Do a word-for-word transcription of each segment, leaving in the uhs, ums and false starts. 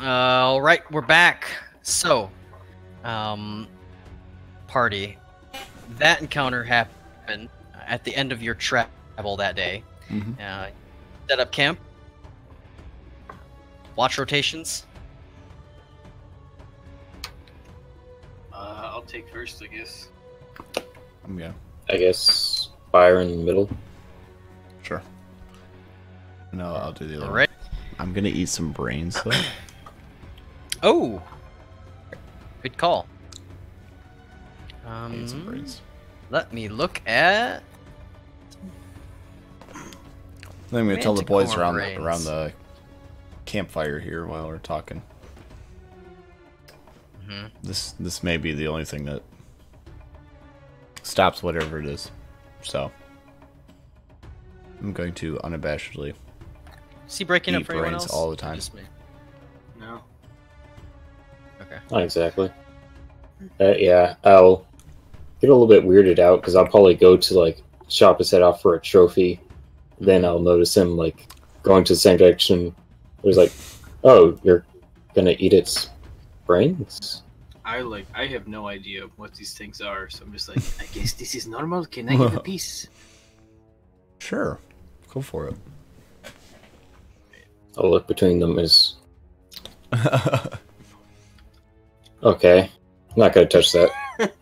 Uh, all right, we're back. So, um, party. That encounter happened at the end of your travel that day. Mm-hmm. Uh, set up camp. Watch rotations. Uh, I'll take first, I guess. Yeah. I guess Byron middle. Sure. No, I'll do the other. All right. I'm gonna eat some brains though. Oh. Good call. Um, I need some brains. Let me look at. Then I'm gonna tell the boys around the, around the campfire here while we're talking. Mm-hmm. This this may be the only thing that stops whatever it is. So I'm going to unabashedly. Is he breaking eat up for brains anyone else? All the time. Just me. No. Okay. Not exactly. Uh, yeah, I'll get a little bit weirded out because I'll probably go to like chop his head off for a trophy. Then I'll notice him like going to the same direction. It was like, oh, you're gonna eat its brains. I like I have no idea what these things are, so I'm just like, I guess this is normal. Can I get a piece? Sure, go for it. I'll look between them as okay. I'm not gonna touch that.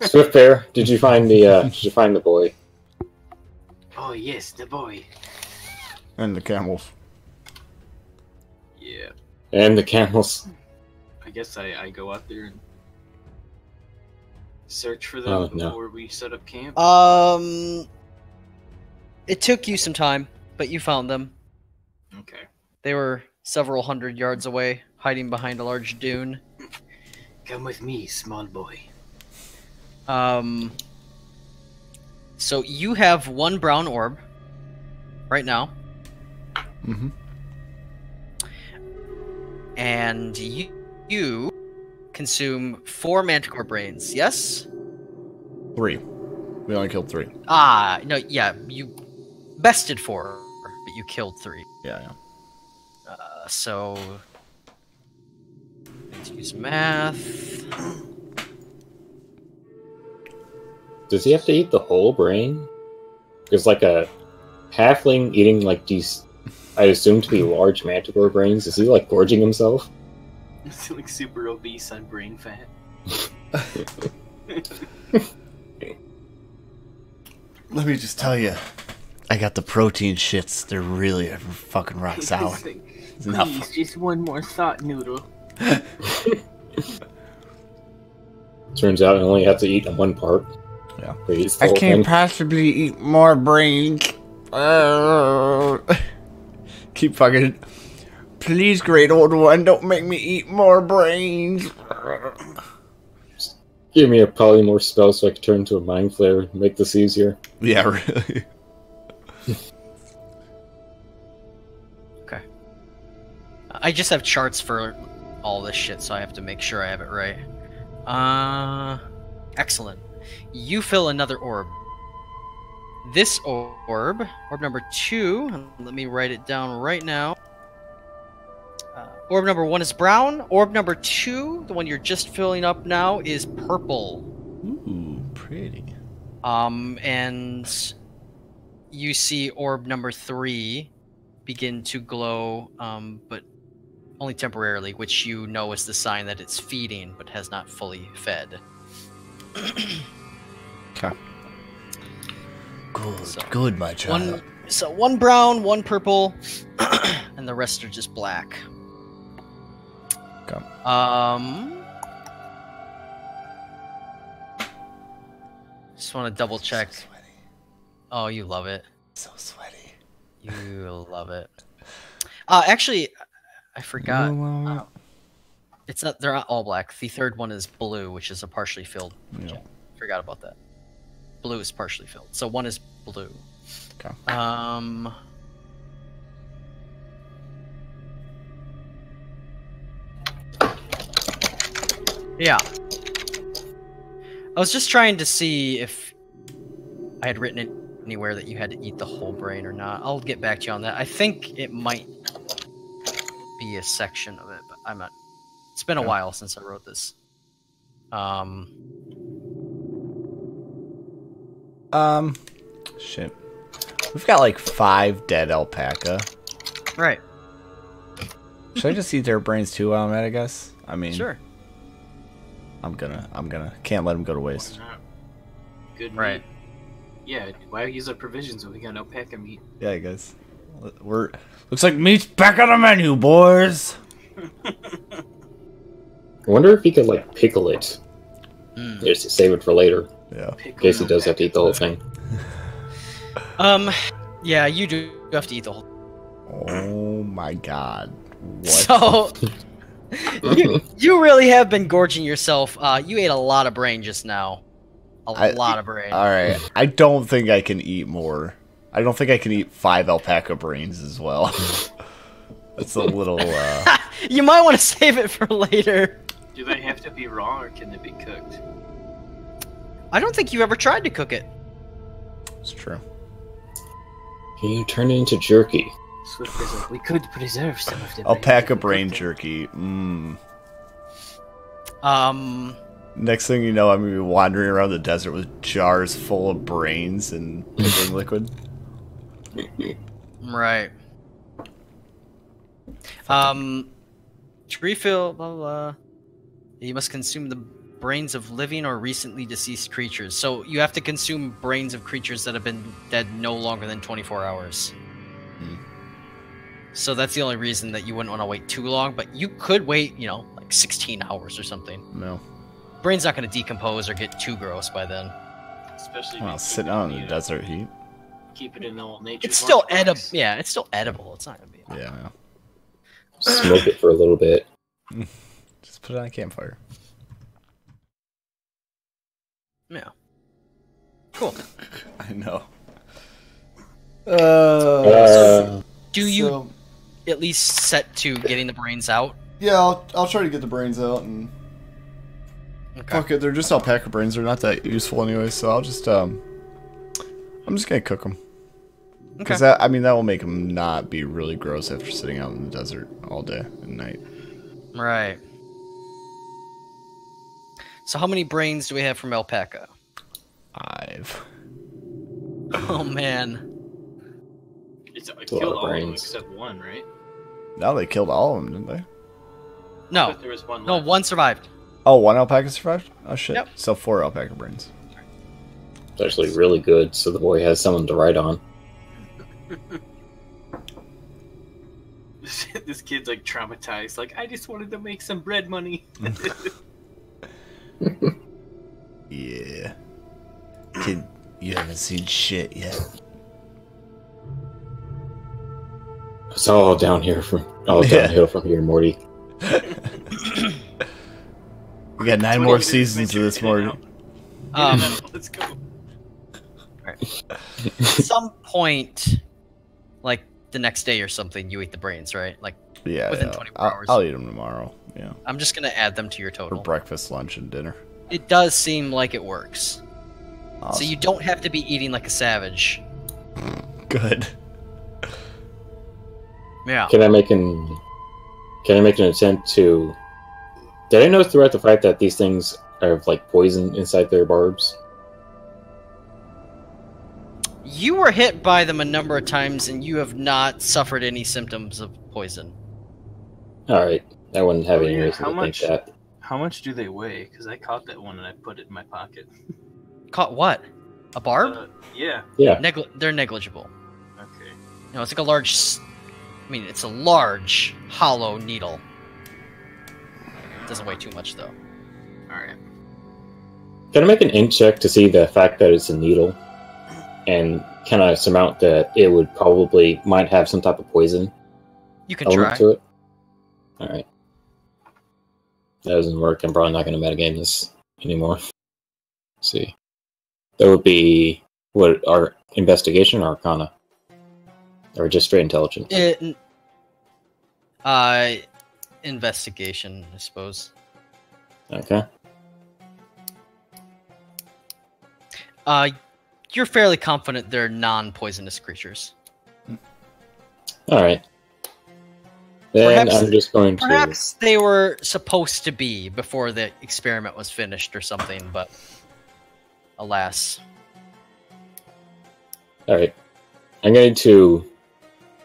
Swift Bear, did you find the uh, did you find the boy? Oh yes, the boy. And the camels. Yeah. And the camels. I guess I, I go out there and search for them oh, no. before we set up camp. Um, it took you some time, but you found them. Okay. They were several hundred yards away, hiding behind a large dune. Come with me, small boy. Um. So you have one brown orb right now. Mm-hmm. And you, you consume four manticore brains, yes? Three. We only killed three. Ah, no, yeah. You bested four, but you killed three. Yeah, yeah. Uh, so, let's use math. Does he have to eat the whole brain? There's like a halfling eating like these... I assume to be large manticore brains. Is he like gorging himself? Is he like super obese on brain fat? Let me just tell you, I got the protein shits. They're really fucking rock solid. Please, not fun. Just one more thought noodle. Turns out I only have to eat one part. Yeah. I can't thing. possibly eat more brains. Uh... Keep fucking. Please, great old one, don't make me eat more brains. Just give me a polymorph spell so I can turn into a mind flayer and make this easier. Yeah, really. Okay. I just have charts for all this shit, so I have to make sure I have it right. Uh, excellent. You fill another orb. This orb, orb number two, let me write it down right now. Uh, orb number one is brown. Orb number two, the one you're just filling up now, is purple. Ooh, pretty. Um, and you see orb number three begin to glow, um, but only temporarily, which you know is the sign that it's feeding, but has not fully fed. Okay. Good, so, good, my child. One, so one brown, one purple, and the rest are just black. Come. Um, just want to double check. So sweaty. Oh, you love it. So sweaty. You love it. Uh, actually, I forgot. Uh, it's not. They're not all black. The third one is blue, which is a partially filled. Yeah. Forgot about that. Blue is partially filled, so one is blue. Okay. Um. Yeah. I was just trying to see if I had written it anywhere that you had to eat the whole brain or not. I'll get back to you on that. I think it might be a section of it, but I'm not It's been yeah. a while since I wrote this. Um. Um. Shit. We've got like five dead alpaca. Right. Should I just eat their brains too while I'm at it, I guess? I mean. Sure. I'm gonna. I'm gonna. Can't let them go to waste. Good. Right. Meat. Yeah. Why use our provisions when we got alpaca meat? Yeah, I guess. We're looks like meat's back on the menu, boys. I wonder if he could like pickle it. Mm. Just save it for later. Yeah. Pickle in case he does have to eat the whole thing. Um. Yeah, you do have to eat the whole. Oh my god. What? So you, you really have been gorging yourself. Uh, you ate a lot of brain just now. A I, lot of brain. All right. I don't think I can eat more. I don't think I can eat five alpaca brains as well. That's a little. Uh... you might want to save it for later. Do they have to be raw or can they be cooked? I don't think you ever tried to cook it. It's true. You turn it into jerky. We could preserve some of them. Alpaca brain jerky. Mmm. Um. Next thing you know, I'm gonna be wandering around the desert with jars full of brains and pickling liquid. Right. Um, to refill, blah, blah, blah. You must consume the brains of living or recently deceased creatures. So you have to consume brains of creatures that have been dead no longer than twenty-four hours. Hmm. So that's the only reason that you wouldn't want to wait too long, but you could wait, you know, like sixteen hours or something. No. Brain's not going to decompose or get too gross by then. Especially well, sitting out in the desert heat. Keep it in the old nature. It's still edible. Yeah, it's still edible. It's not going to be. Yeah, yeah. Smoke it for a little bit. Just put it on a campfire. Yeah. Cool. I know. Uh, uh, do you so, at least set to getting the brains out? Yeah, I'll, I'll try to get the brains out. And okay. Fuck it, they're just alpaca brains. They're not that useful anyway, so I'll just... um, I'm just going to cook them. Because, okay. I mean, that will make them not be really gross after sitting out in the desert all day and night. Right. So how many brains do we have from alpaca? Five. Oh, man. It's, it killed all of them except one, right? No, they killed all of them, didn't they? No. There was one no, one survived. Oh, one alpaca survived? Oh, shit. Yep. So four alpaca brains. It's actually really good, so the boy has someone to ride on. This kid's like traumatized. Like, I just wanted to make some bread money. Yeah. Kid, you haven't seen shit yet. It's all down here from all yeah. downhill from here, Morty. We got nine more seasons of this, Morty. Um, let's go. At some point, like the next day or something, you eat the brains, right? Like yeah, within yeah. twenty-four hours. I'll eat them tomorrow. Yeah. I'm just gonna add them to your total for breakfast, lunch, and dinner. It does seem like it works. Awesome. So you don't have to be eating like a savage. Good. Yeah. Can I make an? Can I make an attempt to? Did I notice throughout the fight that these things have like poison inside their barbs? You were hit by them a number of times, and you have not suffered any symptoms of poison. All right, I wouldn't have any reason to think that. How much do they weigh? Because I caught that one and I put it in my pocket. Caught what? A barb? Uh, yeah. Yeah. Negli they're negligible. Okay. No, it's like a large. I mean, it's a large hollow needle. It doesn't weigh too much though. All right. Can I make an int check to see the fact that it's a needle? And can I surmount that it would probably might have some type of poison? You can try. To it? All right, that doesn't work. I'm probably not going to metagame this anymore. Let's see, that would be what our investigation or arcana, or just straight intelligence. It, uh, investigation, I suppose. Okay. Uh. You're fairly confident they're non-poisonous creatures. All right. Then perhaps, I'm just going to... Perhaps they were supposed to be before the experiment was finished or something, but alas. All right. I'm going to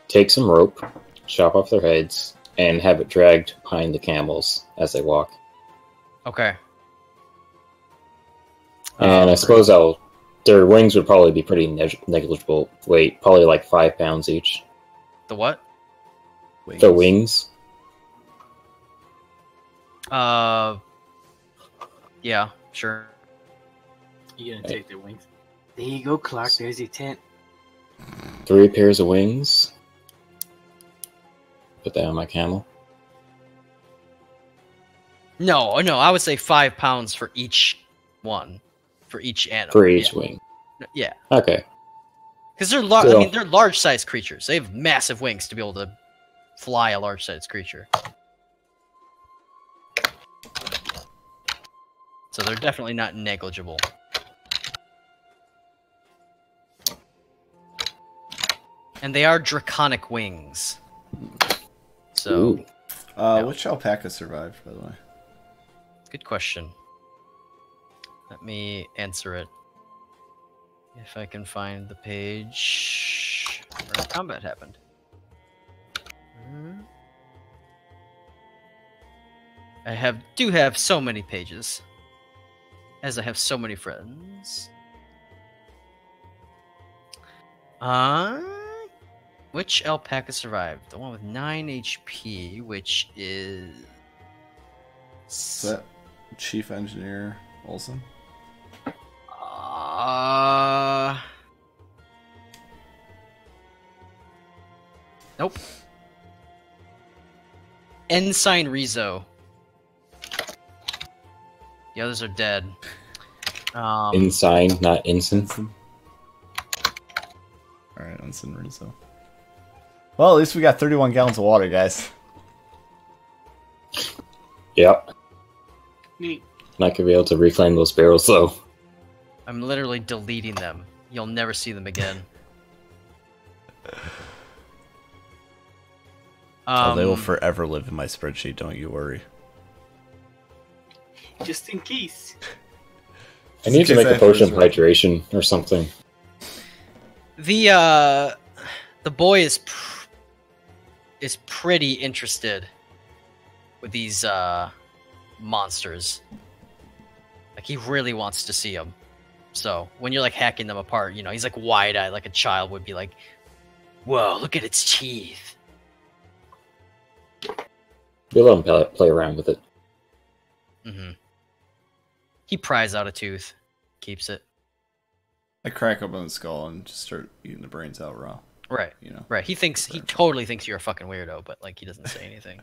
take some rope, chop off their heads, and have it dragged behind the camels as they walk. Okay. And I suppose I'll... Their wings would probably be pretty neg negligible weight, probably like five pounds each. The what? Wings. The wings. Uh, yeah, sure. You gonna take their wings? There you go, Clark. There's your tent. Three pairs of wings. Put that on my camel. No, no, I would say five pounds for each one. For each animal. For each yeah. wing. Yeah. Okay. Because they're large. So, I mean, they're large-sized creatures. They have massive wings to be able to fly a large-sized creature. So they're definitely not negligible. And they are draconic wings. So. Uh, yeah. Which alpaca survived, by the way? Good question. Let me answer it. If I can find the page where the combat happened. I have do have so many pages, as I have so many friends. Uh, which alpaca survived? The one with nine H P, which is... Is that Chief Engineer Olsen? Uh, nope. Ensign Rizzo. The others are dead. Um, Ensign, not Ensign. Alright, Ensign Rizzo. Well, at least we got thirty-one gallons of water, guys. Yep. Neat. I'm not going to be able to reclaim those barrels, though. I'm literally deleting them. You'll never see them again. um, oh, they will forever live in my spreadsheet, don't you worry. Just in case. I need to make a potion of hydration or something. The uh, the boy is pr is pretty interested with these uh, monsters. Like he really wants to see them. So when you're like hacking them apart, you know, he's like wide-eyed, like a child would be like, whoa, look at its teeth. You let him play around with it. Mm-hmm. He pries out a tooth, keeps it. I crack open the skull and just start eating the brains out raw. Right. You know. Right. He thinks he totally thinks you're a fucking weirdo, but like he doesn't say anything.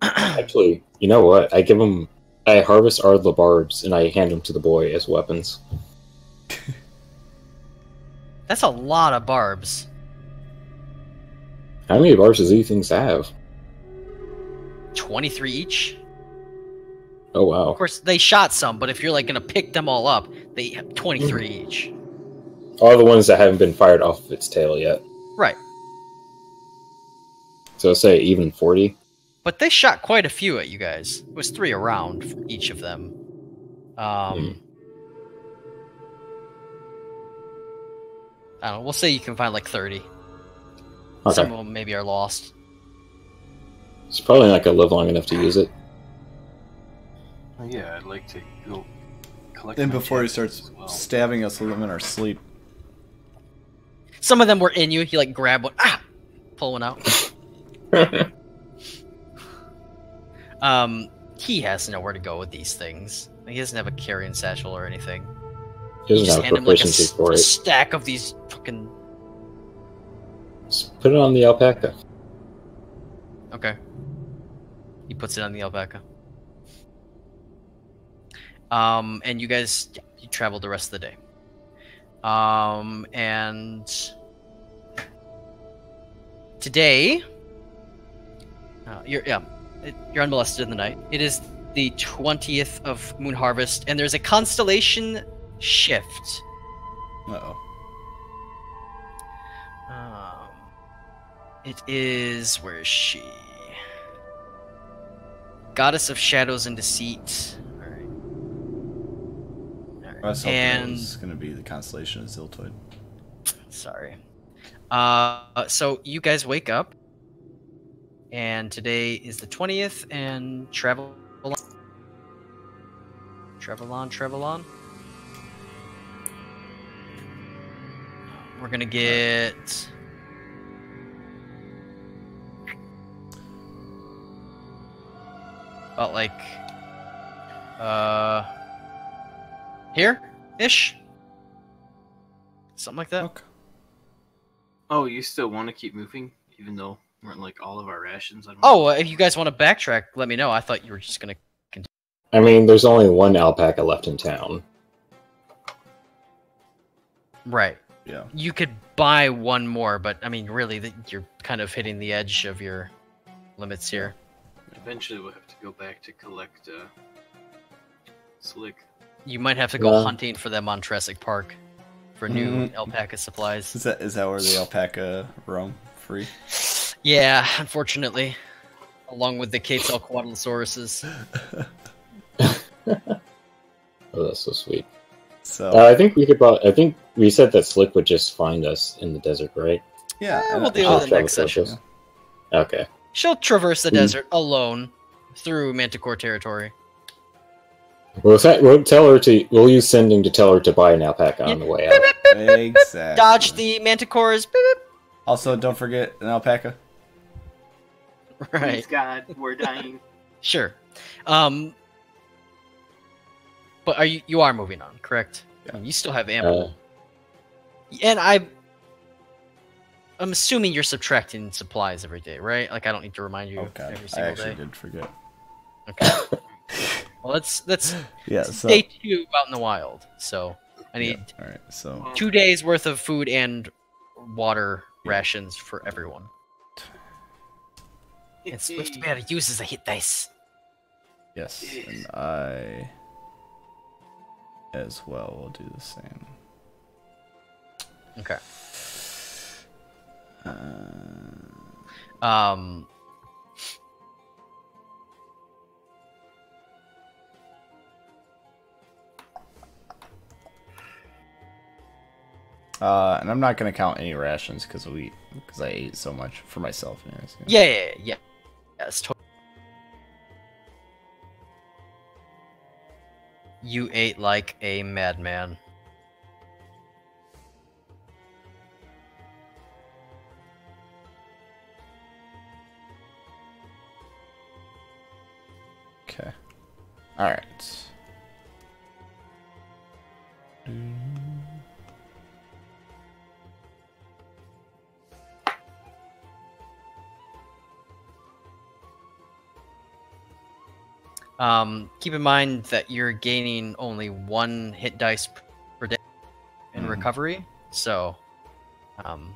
Actually, you know what? I give him I harvest our labarbs and I hand them to the boy as weapons. That's a lot of barbs. How many barbs does these things have? twenty-three each. Oh wow! Of course, they shot some, but if you're like gonna pick them all up, they have twenty-three each. All the ones that haven't been fired off of its tail yet. Right. So say even forty. But they shot quite a few at you guys. It was three around for each of them. Um, hmm. I don't know. We'll say you can find like thirty. Okay. Some of them maybe are lost. It's probably not going to live long enough to use it. Yeah, I'd like to go collect. Then before he starts well. stabbing us with them in our sleep. Some of them were in you. He like grabbed one. Ah! Pull one out. Um, he has nowhere to go with these things. He doesn't have a carrying satchel or anything. He doesn't just hand him like a, for a stack of these fucking... Just put it on the alpaca. Okay. He puts it on the alpaca. Um, and you guys, yeah, you traveled the rest of the day. Um, and... Today... Uh, you're, yeah... You're unmolested in the night. It is the twentieth of Moon Harvest, and there's a constellation shift. Uh-oh. Um, It is... where is she? Goddess of Shadows and Deceit. Alright. All right. And... it's going to be the constellation of Ziltoid. Sorry. Uh, so you guys wake up. And today is the twentieth, and travel on. Travel on, travel on. We're going to get... about like, uh, here-ish? Something like that. Okay. Oh, you still want to keep moving, even though weren't like all of our rations? I don't oh, know. If you guys want to backtrack, let me know. I thought you were just going to continue. I mean, there's only one alpaca left in town. Right. Yeah. You could buy one more, but I mean, really, the, you're kind of hitting the edge of your limits here. Eventually, we'll have to go back to collect uh, Slick. You might have to go yeah. hunting for them on Jurassic Park for new mm -hmm. alpaca supplies. Is that is that where the alpaca roam free? Yeah, unfortunately, along with the K-tall-quatlasauruses. Oh, that's so sweet. So uh, I think we could. Probably, I think we said that Slick would just find us in the desert, right? Yeah, yeah we'll deal with it next session. Yeah. Okay. She'll traverse the mm. desert alone through Manticore territory. We'll, we'll tell her to. We'll use sending to tell her to buy an alpaca yeah. on the way out. Beep, beep, beep, exactly. Dodge the manticores. Beep, beep. Also, don't forget an alpaca. Right. Please God, we're dying. Sure. Um. But are you? You are moving on, correct? Yeah. I mean, you still have ammo. Uh, and I. I'm assuming you're subtracting supplies every day, right? Like, I don't need to remind you okay. every single day. I actually day. did forget. Okay. Well, let's, let's yeah, so. Day two out in the wild. So I need yeah. right, so. two days worth of food and water yeah. rations for everyone. And Swift Bear uses a hit dice. Yes, and I as well will do the same. Okay. Uh, um, uh, and I'm not gonna count any rations because we, because I ate so much for myself. Anyways, you know. Yeah, yeah, yeah. Yes, totally. You ate like a madman. Okay. All right. Um, keep in mind that you're gaining only one hit dice per day in mm. recovery. So, um,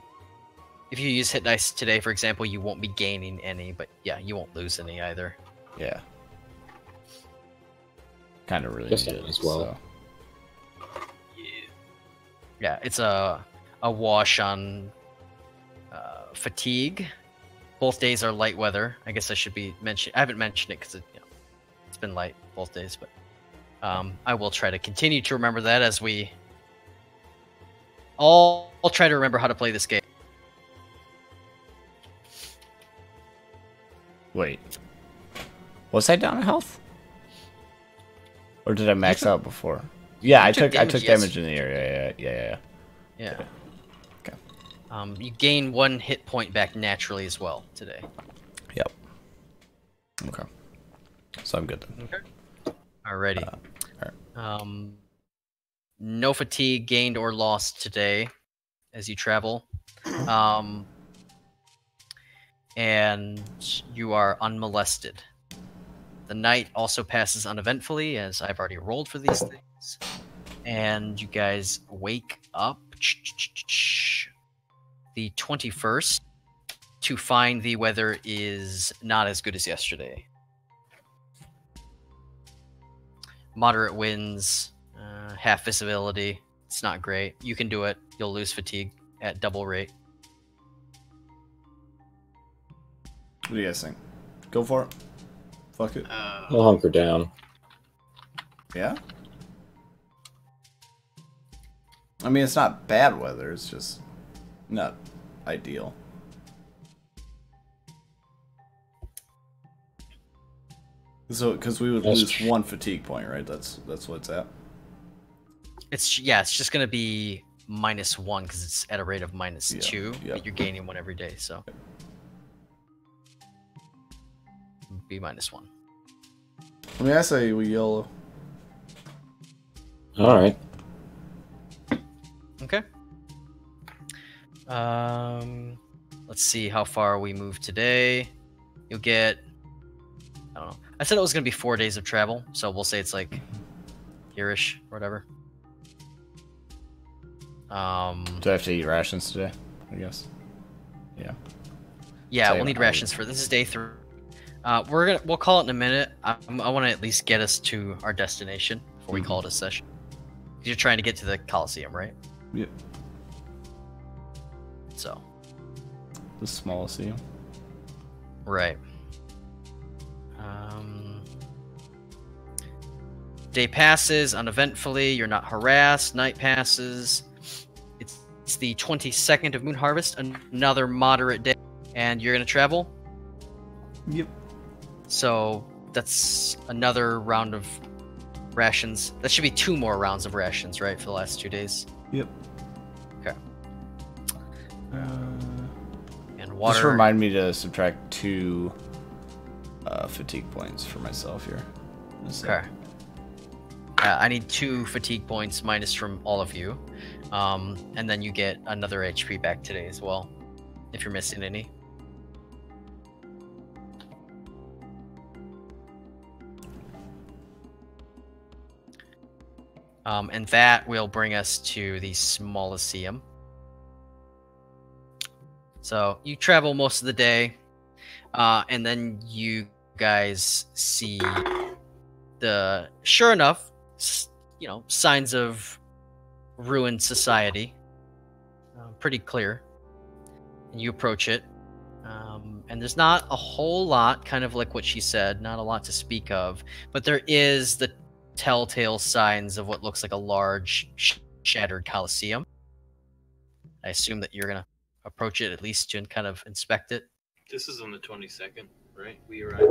if you use hit dice today, for example, you won't be gaining any, but yeah, you won't lose any either. Yeah. Kind of really just needed as well. So. Yeah, yeah, it's a a wash on uh, fatigue. Both days are light weather. I guess I should be mentioning. I haven't mentioned it because it, you know, it's been light both days, but um, I will try to continue to remember that as we all. I'll try to remember how to play this game. Wait, was I down in health? Or did I max took, out before? Yeah, I took, took damage, I took yes. damage in the area. Yeah, yeah, yeah. Yeah. yeah. Okay. Um, you gain one hit point back naturally as well today. Yep. Okay. So I'm good then. Okay. Alrighty. Uh, all right. Um, no fatigue gained or lost today as you travel, um, and you are unmolested. The night also passes uneventfully, as I've already rolled for these things. And you guys wake up the twenty-first to find the weather is not as good as yesterday. Moderate winds, uh, half visibility. It's not great. You can do it. You'll lose fatigue at double rate. What do you guys think? Go for it. Fuck it. Uh, I'll hunker down. Yeah? I mean, it's not bad weather, it's just not ideal. So, because we would that's lose one fatigue point, right? That's that's what it's at. It's yeah, it's just gonna be minus one because it's at a rate of minus yeah, two. Yeah. But you're gaining one every day, so be minus one. I mean, I say we yellow. All right. Okay. Um, let's see how far we move today. You'll get. I don't know. I said it was gonna be four days of travel, so we'll say it's like here-ish or whatever. Um, Do I have to eat rations today? I guess. Yeah. Yeah, Same. We'll need rations for this is day three. Uh, we're gonna we'll call it in a minute. I, I want to at least get us to our destination before mm-hmm. we call it a session. You're trying to get to the Coliseum, right? Yeah. So. The Smalliseum. Right. Um, day passes uneventfully. You're not harassed. Night passes. It's, it's the twenty-second of Moon Harvest, another moderate day, and you're gonna travel. Yep. So that's another round of rations. That should be two more rounds of rations, right, for the last two days. Yep. Okay. Uh, and water. Just remind me to subtract two. Uh, fatigue points for myself here. Okay. Uh, I need two fatigue points minus from all of you, um, and then you get another H P back today as well, if you're missing any. Um, and that will bring us to the Smalliseum. So you travel most of the day, uh, and then you guys see the sure enough you know signs of ruined society, uh, pretty clear, and you approach it, um, and there's not a whole lot, kind of like what she said, not a lot to speak of, but there is the telltale signs of what looks like a large sh shattered Coliseum. I assume that you're gonna approach it at least to kind of inspect it. This is on the twenty-second, right? We arrived.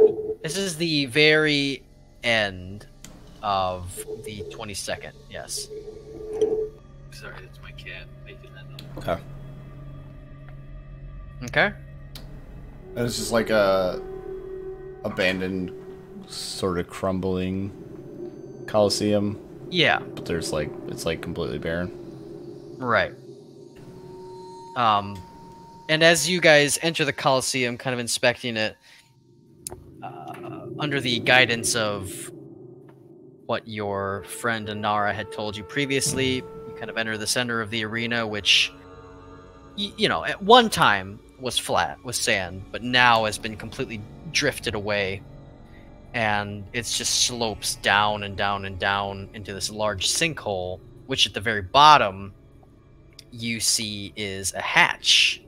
This is the very end of the twenty-second, yes. Sorry, that's my cat making that noise. Okay. Okay. And it's just like a abandoned, sort of crumbling Coliseum. Yeah. But there's like, it's like completely barren. Right. Um... And as you guys enter the Coliseum, kind of inspecting it, uh, under the guidance of what your friend Anara had told you previously, you kind of enter the center of the arena, which, you know, at one time was flat, was sand, but now has been completely drifted away. And it just slopes down and down and down into this large sinkhole, which at the very bottom you see is a hatch.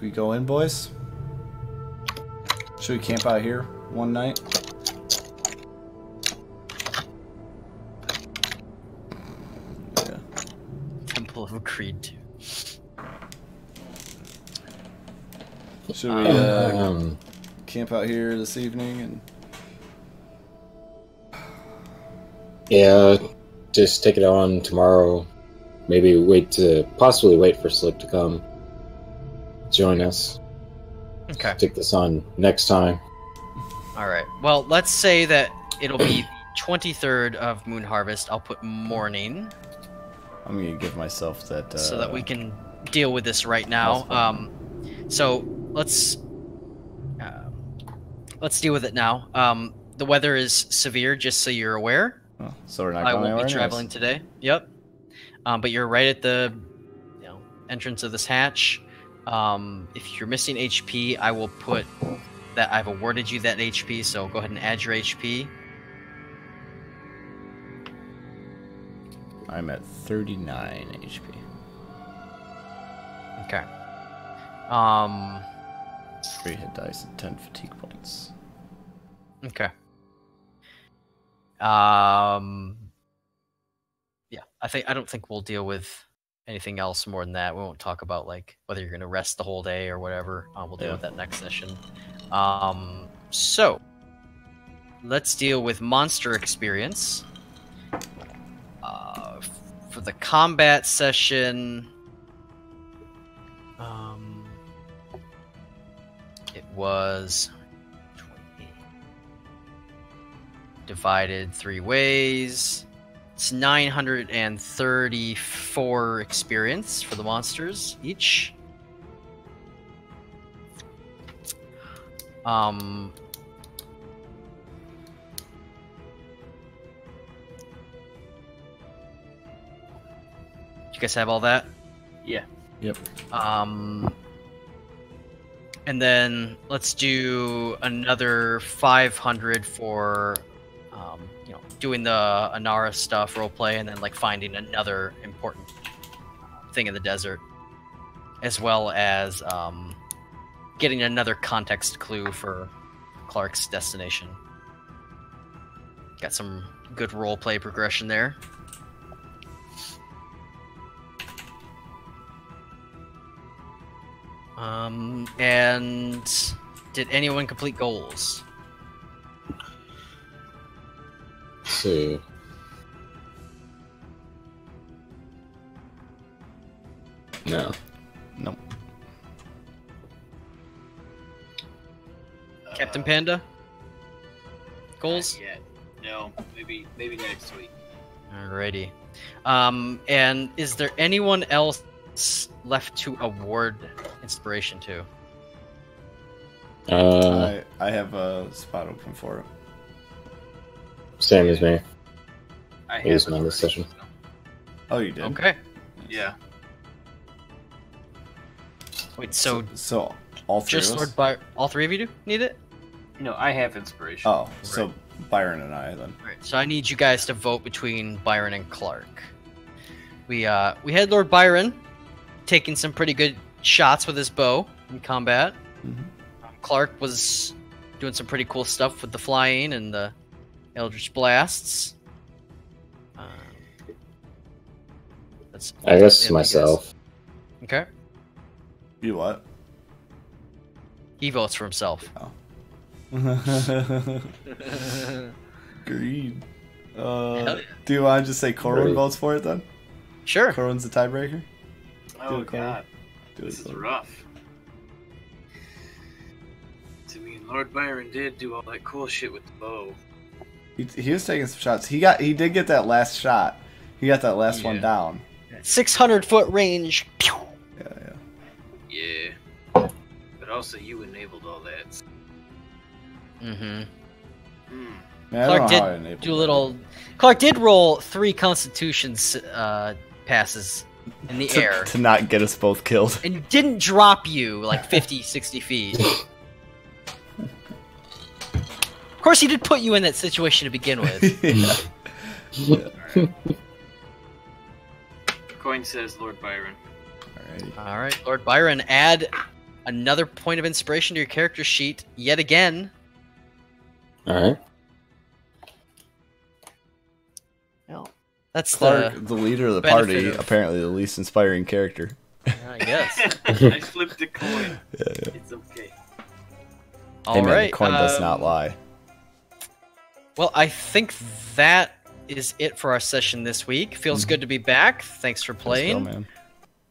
We go in, boys? Should we camp out here one night? Yeah. Temple of Creed. Should we uh, um, camp out here this evening? And yeah, just take it on tomorrow. Maybe wait to possibly wait for Slick to come. Join us. Okay. Stick this on next time. All right. Well, let's say that it'll be twenty-third of Moon Harvest. I'll put morning. I'm gonna give myself that uh, so that we can deal with this right now. Um, so let's uh, let's deal with it now. Um, the weather is severe, just so you're aware. Oh, so we're not going anywhere. I won't be traveling nice. today. Yep. Um, but you're right at the you know, entrance of this hatch. Um, if you're missing H P, I will put that I've awarded you that H P, so go ahead and add your H P. I'm at thirty-nine H P. Okay. Um. Three hit dice and ten fatigue points. Okay. Um. Yeah, I think I don't think we'll deal with anything else more than that. We won't talk about like whether you're going to rest the whole day or whatever. Um, we'll deal yeah. with that next session. Um. So. Let's deal with monster experience. Uh, for the combat session, um, it was twenty-eight. Divided three ways. It's nine hundred thirty-four experience for the monsters each. Um... You guys have all that? Yeah. Yep. Um, and then let's do another five hundred for, um, you know, doing the Anara stuff, roleplay, and then like finding another important thing in the desert, as well as um, getting another context clue for Clark's destination. Got some good roleplay progression there. Um, and did anyone complete goals? Let's see. No. Nope. Captain uh, Panda? Goals? Not yet. No. Maybe, maybe next week. Alrighty. Um, and is there anyone else left to award inspiration to? Uh, I, I have a spot open for him. Same as me. I used mine this session. Oh, you did? Okay. Yeah. Wait, so... So, so all three just of us? Lord Byron, all three of you do need it? No, I have inspiration. Oh, right. So Byron and I, then. Right, so I need you guys to vote between Byron and Clark. We, uh, we had Lord Byron taking some pretty good shots with his bow in combat. Mm-hmm. um, Clark was doing some pretty cool stuff with the flying and the Eldritch blasts. Um, that's I guess him, myself. I guess. Okay. You what? He votes for himself. Oh. Green. Uh, yeah. Do you want to just say Corwin Great. votes for it then? Sure. Corwin's the tiebreaker. Oh, God. Do this is rough. I mean, Lord Byron did do all that cool shit with the bow. He, he was taking some shots. He got, he did get that last shot. He got that last yeah. one down. six hundred foot range. Yeah, yeah. Yeah. But also, you enabled all that. Mm-hmm. Mm. Man, Clark did do a little... Clark did roll three Constitution uh, passes in the to, air. To not get us both killed. And didn't drop you like fifty, sixty feet. Of course, he did put you in that situation to begin with. Yeah. Yeah. Right. Coin says Lord Byron. Alright. Alright, Lord Byron, add another point of inspiration to your character sheet yet again. Alright. That's Clark, the, the leader of the party, of... apparently the least inspiring character. I guess. I flipped a coin. Yeah, yeah. It's okay. All hey, man, right. The coin um, does not lie. Well, I think that is it for our session this week. Feels mm-hmm. good to be back. Thanks for playing. Let's go, man.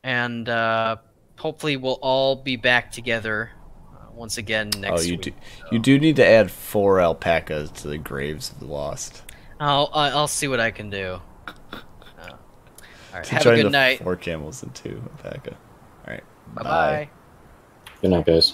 And uh, hopefully we'll all be back together uh, once again next oh, you week. Do, so. You do need to add four alpacas to the graves of the lost. I'll, I'll see what I can do. All right, have a good night. Four camels and two alpaca. All right. Bye-bye. Good night, guys.